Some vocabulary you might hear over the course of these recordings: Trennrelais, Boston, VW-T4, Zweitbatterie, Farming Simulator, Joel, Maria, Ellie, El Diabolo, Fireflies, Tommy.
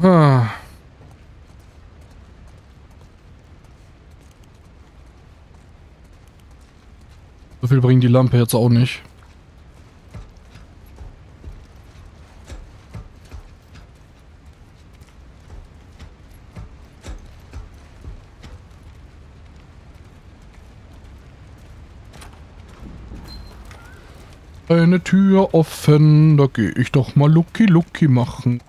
Hm. So viel bringt die Lampe jetzt auch nicht. Eine Tür offen, da gehe ich doch mal Lucky Lucky machen.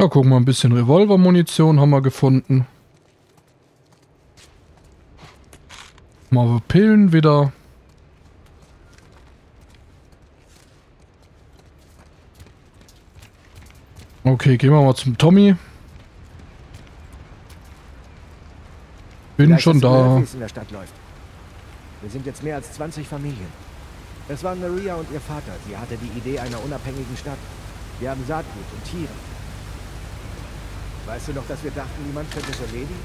Na, guck mal, ein bisschen Revolvermunition haben wir gefunden. Mal Pillen wieder. Okay, gehen wir mal zum Tommy. Bin gleich, schon da. In der Stadt läuft. Wir sind jetzt mehr als 20 Familien. Es waren Maria und ihr Vater. Sie hatte die Idee einer unabhängigen Stadt. Wir haben Saatgut und Tiere. Weißt du noch, dass wir dachten, niemand könnte es erledigen?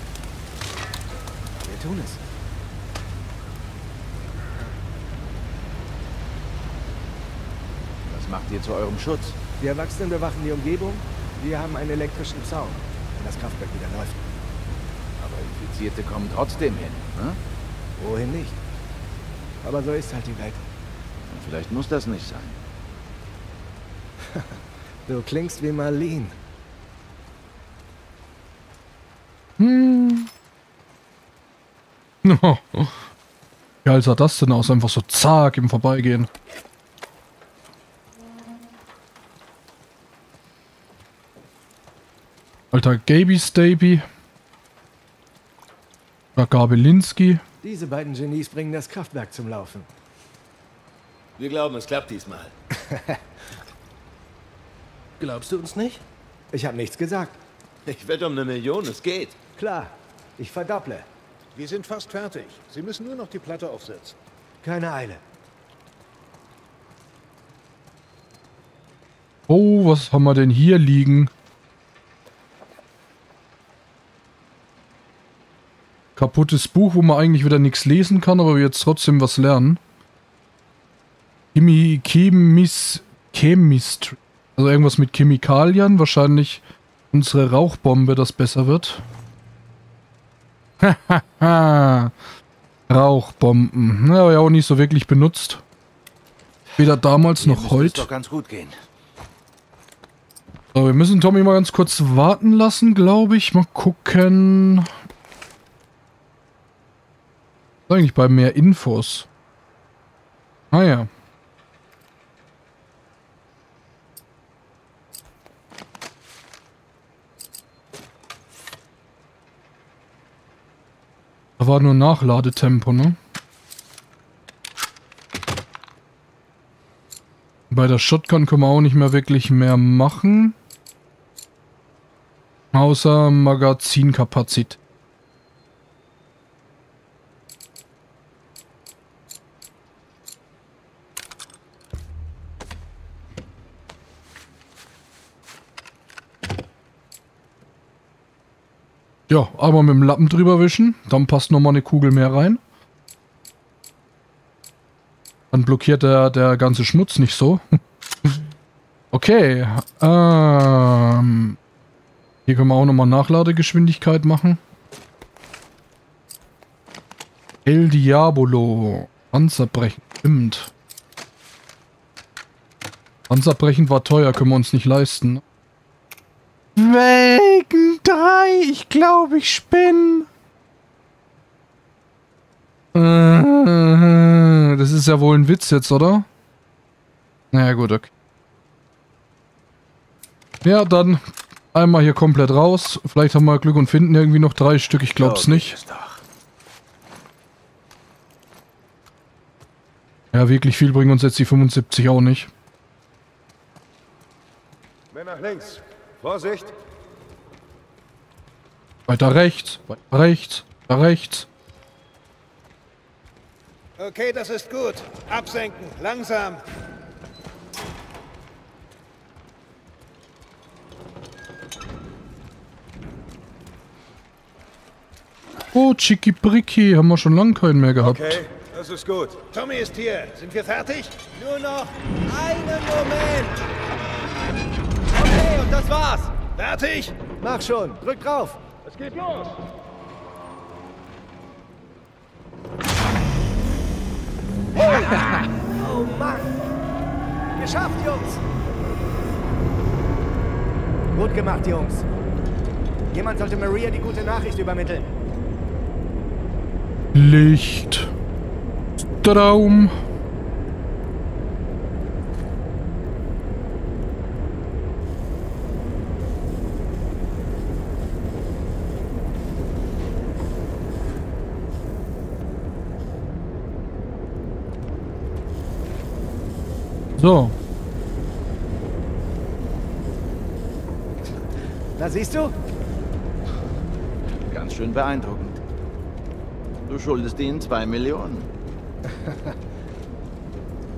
Wir tun es. Was macht ihr zu eurem Schutz? Die Erwachsenen bewachen die Umgebung. Wir haben einen elektrischen Zaun, wenn das Kraftwerk wieder läuft. Infizierte kommen trotzdem hin, ne? Wohin nicht? Aber so ist halt die Welt. Und vielleicht muss das nicht sein. Du klingst wie Marlene. Hm. Geil sah das denn aus? Einfach so zack im Vorbeigehen. Alter Gaby Staby. Gabelinski. Diese beiden Genies bringen das Kraftwerk zum Laufen. Wir glauben, es klappt diesmal. Glaubst du uns nicht? Ich habe nichts gesagt. Ich wette um 1 Million, es geht. Klar, ich verdopple. Wir sind fast fertig. Sie müssen nur noch die Platte aufsetzen. Keine Eile. Oh, was haben wir denn hier liegen? Kaputtes Buch, wo man eigentlich wieder nichts lesen kann, aber wir jetzt trotzdem was lernen. Chemistry. Also irgendwas mit Chemikalien. Wahrscheinlich unsere Rauchbombe, das besser wird. Hahaha. Rauchbomben. Na ja, auch nicht so wirklich benutzt. Weder damals noch heute. Das muss doch ganz gut gehen. So, wir müssen Tommy mal ganz kurz warten lassen, glaube ich. Mal gucken. Eigentlich bei mehr Infos. Ah ja. Da war nur Nachladetempo, ne? Bei der Shotgun können wir auch nicht mehr wirklich mehr machen. Außer Magazinkapazität. Ja, aber mit dem Lappen drüber wischen, dann passt nochmal eine Kugel mehr rein. Dann blockiert der ganze Schmutz nicht so. Okay, hier können wir auch nochmal Nachladegeschwindigkeit machen. El Diabolo, Panzerbrechen, stimmt. Panzerbrechen war teuer, können wir uns nicht leisten. Welken 3? Ich glaube, ich spinne. Das ist ja wohl ein Witz jetzt, oder? Naja, gut, okay. Ja, dann einmal hier komplett raus. Vielleicht haben wir Glück und finden irgendwie noch 3 Stück. Ich glaub's nicht. Ja, wirklich viel bringen uns jetzt die 75 auch nicht. Männer links. Vorsicht! Weiter rechts, weiter rechts, weiter rechts. Okay, das ist gut. Absenken, langsam. Oh, Chicky Bricki, haben wir schon lange keinen mehr gehabt. Okay, Das ist gut. Tommy ist hier. Sind wir fertig? Nur noch einen Moment. Okay, und das war's. Fertig? Mach schon. Drück drauf. Es geht los. Oh Mann. Geschafft, Jungs. Gut gemacht, Jungs. Jemand sollte Maria die gute Nachricht übermitteln. Licht. Traum. So. Da siehst du? Ganz schön beeindruckend. Du schuldest ihnen 2 Millionen.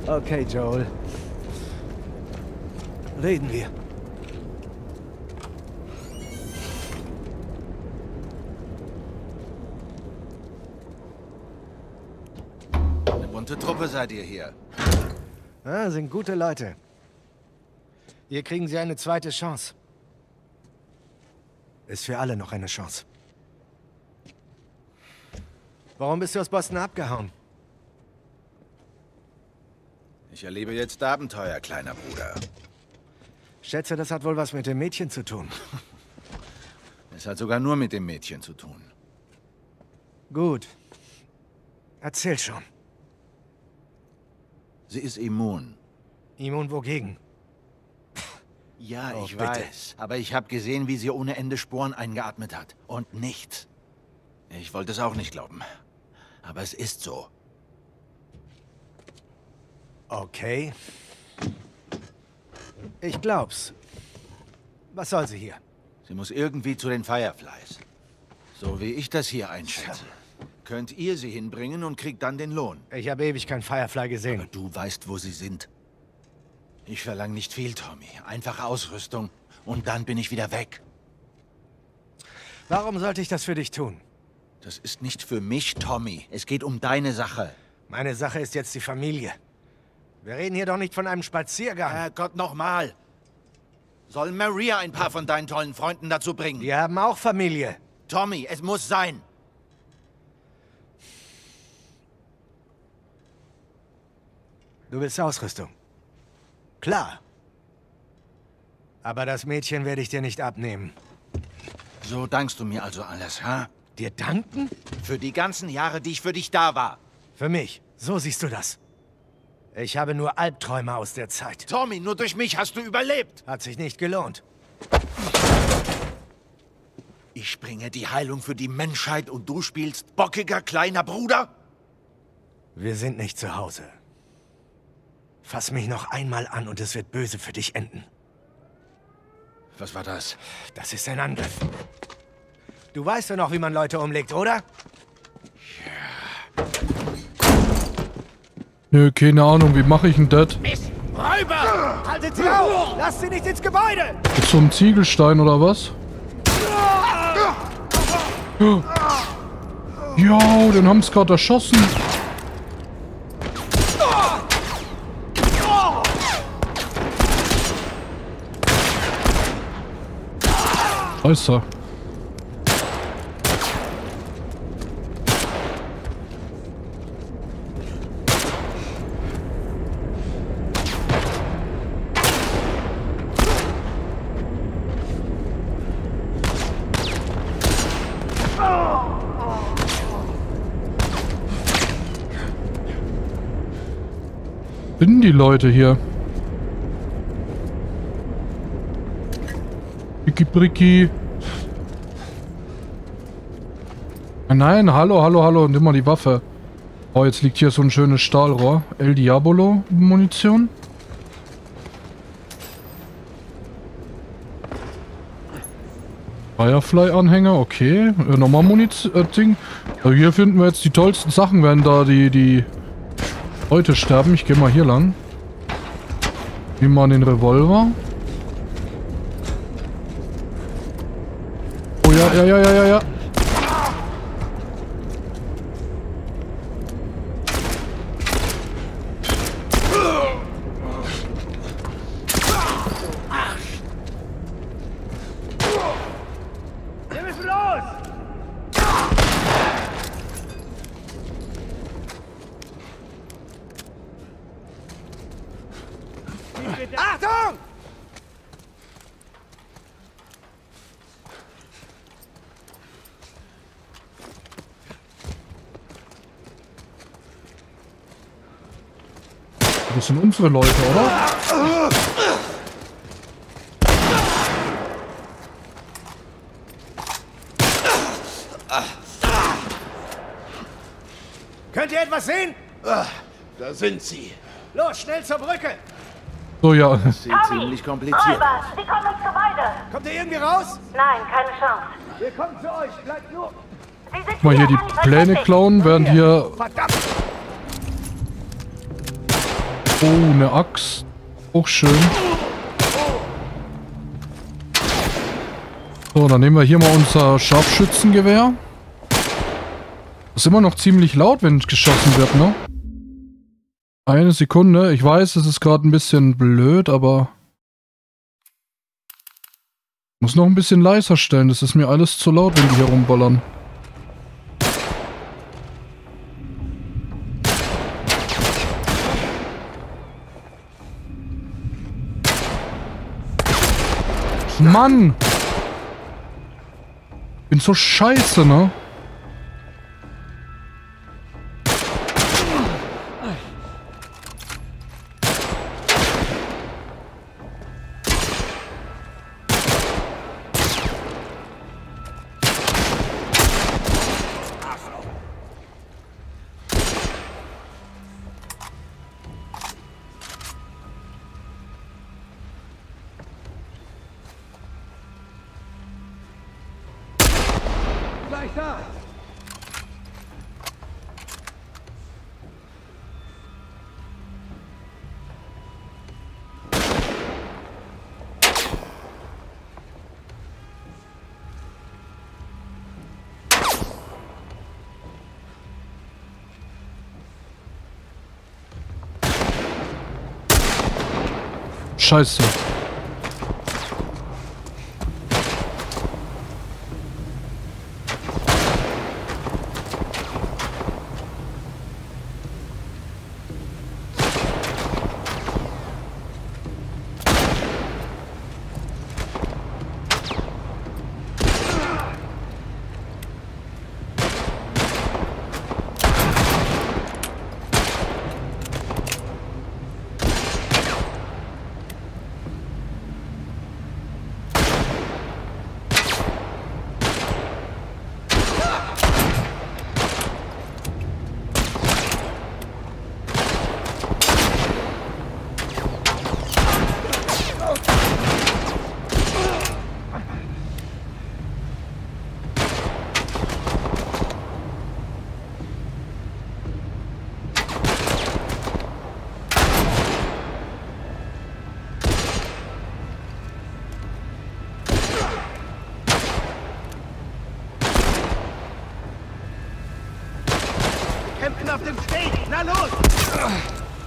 Okay, Joel. Reden wir. Eine bunte Truppe seid ihr hier. Ah, sind gute Leute. Hier kriegen sie eine zweite Chance. Ist für alle noch eine Chance. Warum bist du aus Boston abgehauen? Ich erlebe jetzt Abenteuer, kleiner Bruder. Schätze, das hat wohl was mit dem Mädchen zu tun. Es hat sogar nur mit dem Mädchen zu tun. Gut. Erzähl schon. Sie ist immun. Immun wogegen? Ja, oh, ich weiß. Aber ich habe gesehen, wie sie ohne Ende Sporen eingeatmet hat. Und nichts. Ich wollte es auch nicht glauben. Aber es ist so. Okay. Ich glaub's. Was soll sie hier? Sie muss irgendwie zu den Fireflies. So wie ich das hier einschätze. Könnt ihr sie hinbringen und kriegt dann den Lohn. Ich habe ewig kein Firefly gesehen. Aber du weißt, wo sie sind. Ich verlange nicht viel, Tommy. Einfache Ausrüstung. Und dann bin ich wieder weg. Warum sollte ich das für dich tun? Das ist nicht für mich, Tommy. Es geht um deine Sache. Meine Sache ist jetzt die Familie. Wir reden hier doch nicht von einem Spaziergang. Herrgott, nochmal. Soll Maria ein paar von deinen tollen Freunden dazu bringen? Wir haben auch Familie. Tommy, es muss sein. Du willst Ausrüstung. Klar. Aber das Mädchen werde ich dir nicht abnehmen. So dankst du mir also alles, ha? Dir danken? Für die ganzen Jahre, die ich für dich da war. Für mich. So siehst du das. Ich habe nur Albträume aus der Zeit. Tommy, nur durch mich hast du überlebt. Hat sich nicht gelohnt. Ich bringe die Heilung für die Menschheit und du spielst bockiger kleiner Bruder? Wir sind nicht zu Hause. Fass mich noch einmal an und es wird böse für dich enden. Was war das? Das ist ein Angriff. Du weißt doch noch, wie man Leute umlegt, oder? Ja. Nö, keine Ahnung. Wie mache ich denn das? Mist! Räuber! Haltet sie auf! Lasst sie nicht ins Gebäude! Zum Ziegelstein oder was? Jo, den haben's gerade erschossen. Äußer. Sind die Leute hier? Bricki. Nein, hallo, hallo, hallo. Nimm mal die Waffe. Oh, jetzt liegt hier so ein schönes Stahlrohr. El Diabolo Munition. Firefly-Anhänger, okay. Nochmal Munition-Ding. Also hier finden wir jetzt die tollsten Sachen, wenn da die Leute sterben. Ich gehe mal hier lang. Nimm mal den Revolver. Ja. ist los? Achtung! Das sind unsere Leute, oder? Könnt ihr etwas sehen? Da sind sie. Los, schnell zur Brücke. So, ja. Das sieht ziemlich kompliziert aus. Sie kommen zur Weide. Kommt ihr irgendwie raus? Nein, keine Chance. Wir kommen zu euch. Bleibt nur. Guck mal, hier die Pläne klauen, während hier... Verdammt! Oh, eine Axt. Auch schön. So, dann nehmen wir hier mal unser Scharfschützengewehr. Ist immer noch ziemlich laut, wenn geschossen wird, ne? Eine Sekunde. Ich weiß, es ist gerade ein bisschen blöd, aber... Ich muss noch ein bisschen leiser stellen. Das ist mir alles zu laut, wenn die hier rumballern. Mann! Ich bin so scheiße, ne? Scheiße.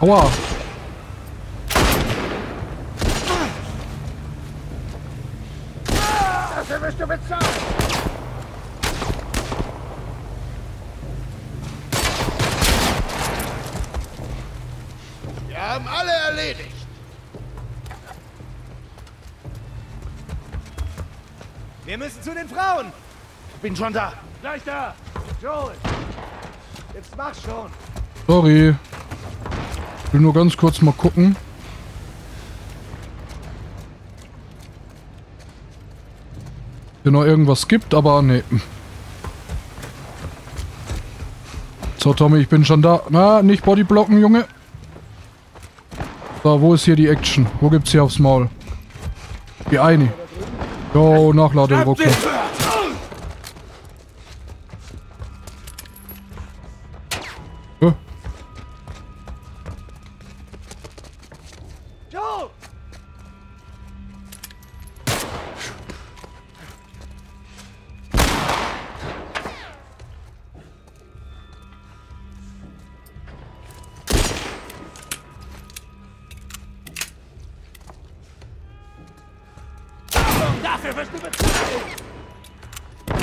Aua! Dafür wirst du bezahlen! Wir haben alle erledigt! Wir müssen zu den Frauen! Ich bin schon da! Gleich da! Joel! Jetzt mach schon! Sorry! Ich will nur ganz kurz mal gucken. Ob hier noch irgendwas gibt, aber nee. So, Tommy, ich bin schon da. Na, nicht bodyblocken, Junge. So, wo ist hier die Action? Wo gibt's hier aufs Maul? Die eine. Jo, Nachladeruckler.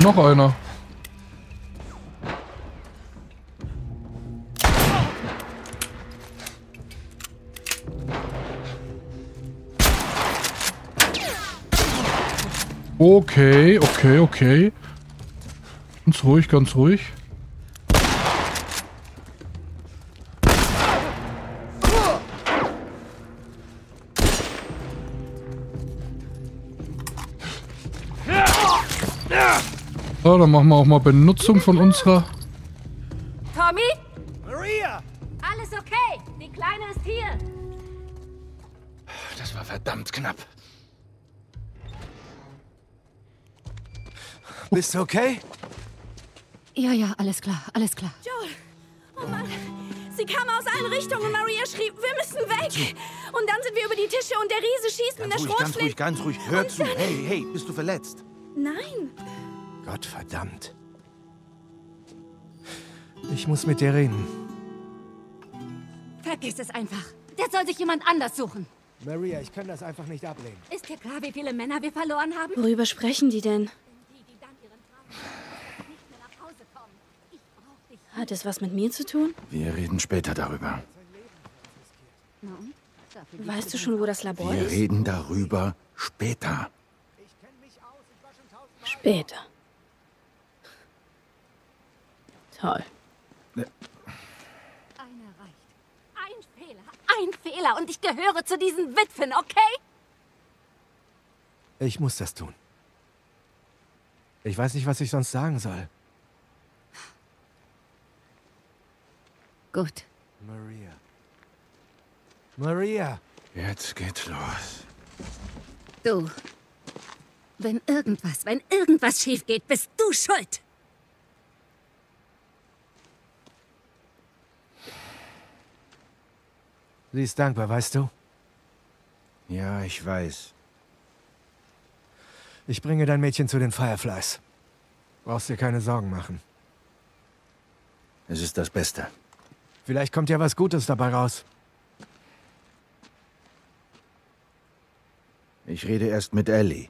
Noch einer. Okay, okay, okay. Ganz ruhig, ganz ruhig. So, dann machen wir auch mal Benutzung von unserer... Tommy? Maria! Alles okay, die Kleine ist hier. Das war verdammt knapp. Bist du okay? Ja, ja, alles klar, alles klar. Joel, oh Mann, sie kam aus allen Richtungen. Maria schrie, wir müssen weg. Und dann sind wir über die Tische und der Riese schießt mit der Schrotflinte. Ganz ruhig, hör zu. Hey, hey, bist du verletzt? Nein. Gott verdammt. Ich muss mit dir reden. Vergiss es einfach. Der soll sich jemand anders suchen. Maria, ich kann das einfach nicht ablehnen. Ist dir klar, wie viele Männer wir verloren haben? Worüber sprechen die denn? Hat es was mit mir zu tun? Wir reden später darüber. Weißt du schon, wo das Labor ist? Wir reden darüber später. Später. Toll. Einer reicht. Ein Fehler und ich gehöre zu diesen Witwen, okay? Ich muss das tun. Ich weiß nicht, was ich sonst sagen soll. Gut. Maria. Maria! Jetzt geht's los. Du. Wenn irgendwas schief geht, bist du schuld! Sie ist dankbar, weißt du? Ja, ich weiß. Ich bringe dein Mädchen zu den Fireflies. Brauchst dir keine Sorgen machen. Es ist das Beste. Vielleicht kommt ja was Gutes dabei raus. Ich rede erst mit Ellie.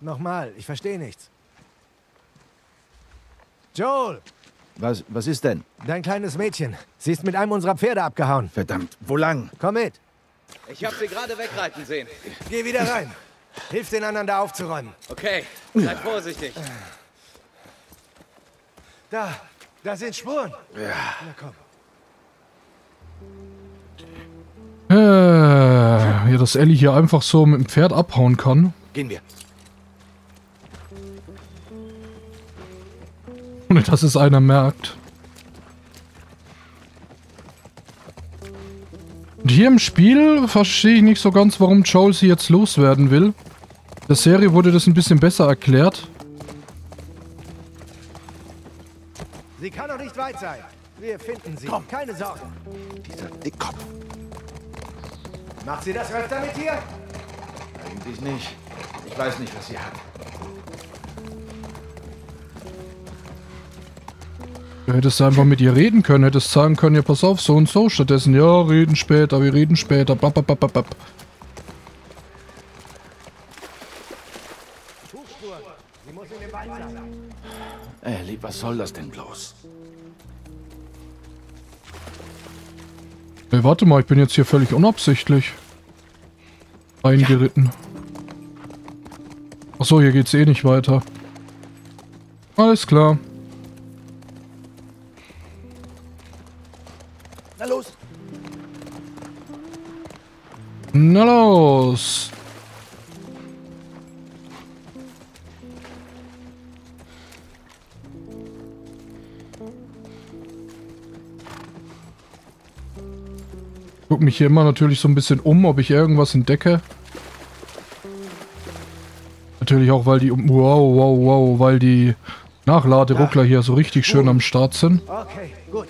Nochmal, ich verstehe nichts. Joel! Was ist denn? Dein kleines Mädchen. Sie ist mit einem unserer Pferde abgehauen. Verdammt, wo lang? Komm mit. Ich hab sie gerade wegreiten sehen. Geh wieder rein. Hilf den anderen da aufzuräumen. Okay, bleib vorsichtig. Da sind Spuren. Ja. Na komm. Ja, dass Ellie hier einfach so mit dem Pferd abhauen kann. Gehen wir. Ohne dass es einer merkt. Und hier im Spiel verstehe ich nicht so ganz, warum Joel sie jetzt loswerden will. In der Serie wurde das ein bisschen besser erklärt. Sie kann doch nicht weit sein. Wir finden sie. Komm, keine Sorge. Dieser Dickkopf. Macht sie das öfter mit dir? Eigentlich nicht. Ich weiß nicht, was sie hat. Du hättest einfach mit ihr reden können. Hättest sagen können, ja, pass auf, so und so. Stattdessen, ja, reden später, wir reden später. Bap, bap, bap, bap. Ey, was soll das denn bloß? Ey, warte mal, ich bin jetzt hier völlig unabsichtlich reingeritten. Achso, hier geht's eh nicht weiter. Alles klar. Na los! Na los! Guck mich hier immer natürlich so ein bisschen um, ob ich irgendwas entdecke. Natürlich auch, weil die weil die Nachladeruckler hier so richtig schön am Start sind. Okay, gut.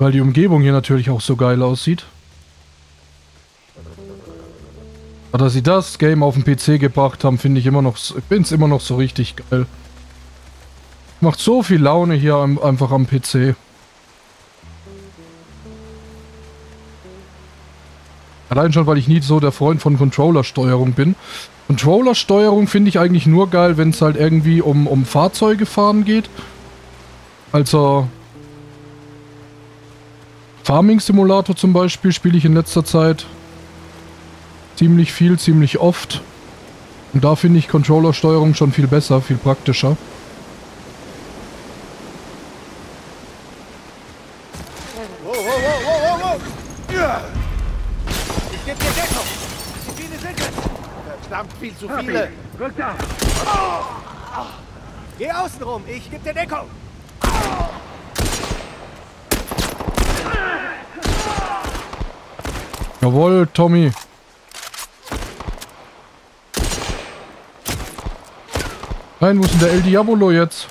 Weil die Umgebung hier natürlich auch so geil aussieht. Aber dass sie das Game auf den PC gebracht haben, finde ich immer noch, ich finde es immer noch so richtig geil. Macht so viel Laune hier einfach am PC. Allein schon, weil ich nie so der Freund von Controller-Steuerung bin. Controller-Steuerung finde ich eigentlich nur geil, wenn es halt irgendwie um Fahrzeuge fahren geht. Also Farming Simulator zum Beispiel spiele ich in letzter Zeit ziemlich viel, ziemlich oft. Und da finde ich Controller-Steuerung schon viel besser, viel praktischer. Verdammt, viel zu viele. Rück da. Geh außen rum, ich gebe dir Deckung. Jawohl, Tommy. Nein, wo ist denn der El Diabolo jetzt?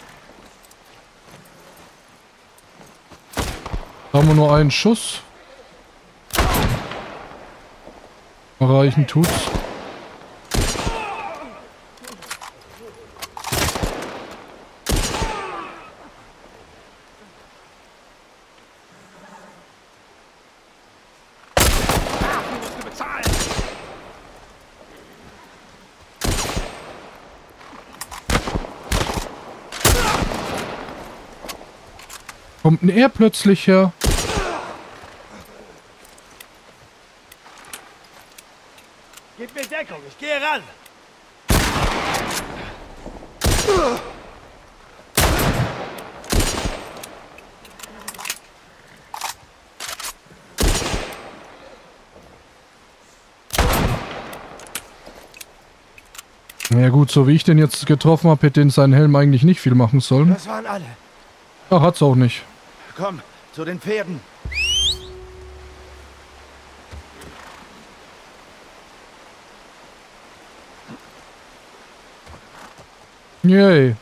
Da haben wir nur einen Schuss. Erreichen tut's. Kommt denn er plötzlich her? Gib mir Deckung, ich gehe ran! Na ja gut, so wie ich den jetzt getroffen habe, hätte in seinen Helm eigentlich nicht viel machen sollen. Das waren alle. Ach, hat's auch nicht. Komm, zu den Pferden. Yay.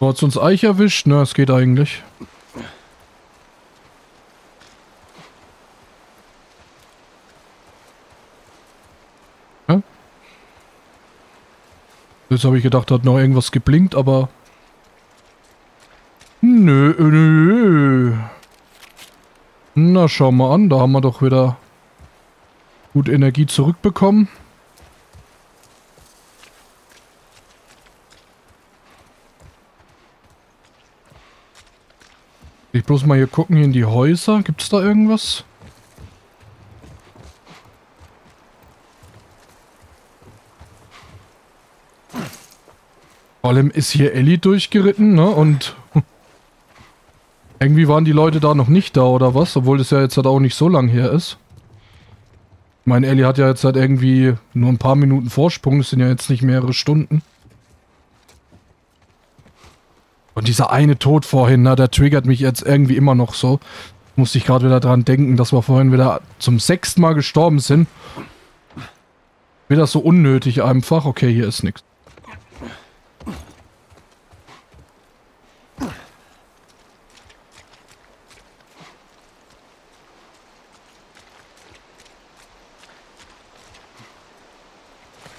So, hat's uns Eich erwischt? Na, es geht eigentlich. Jetzt habe ich gedacht, hat noch irgendwas geblinkt, aber nö, nö. Na, schau mal an, da haben wir doch wieder gut Energie zurückbekommen. Ich bloß mal hier gucken, hier in die Häuser. Gibt es da irgendwas? Vor allem ist hier Ellie durchgeritten, ne? Und irgendwie waren die Leute da noch nicht da, oder was? Obwohl das ja jetzt halt auch nicht so lang her ist. Ich meine, Ellie hat ja jetzt halt irgendwie nur ein paar Minuten Vorsprung. Das sind ja jetzt nicht mehrere Stunden. Und dieser eine Tod vorhin, ne? Der triggert mich jetzt irgendwie immer noch so. Musste ich gerade wieder dran denken, dass wir vorhin wieder zum 6. Mal gestorben sind. Wird das so unnötig einfach. Okay, hier ist nichts.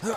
Huh.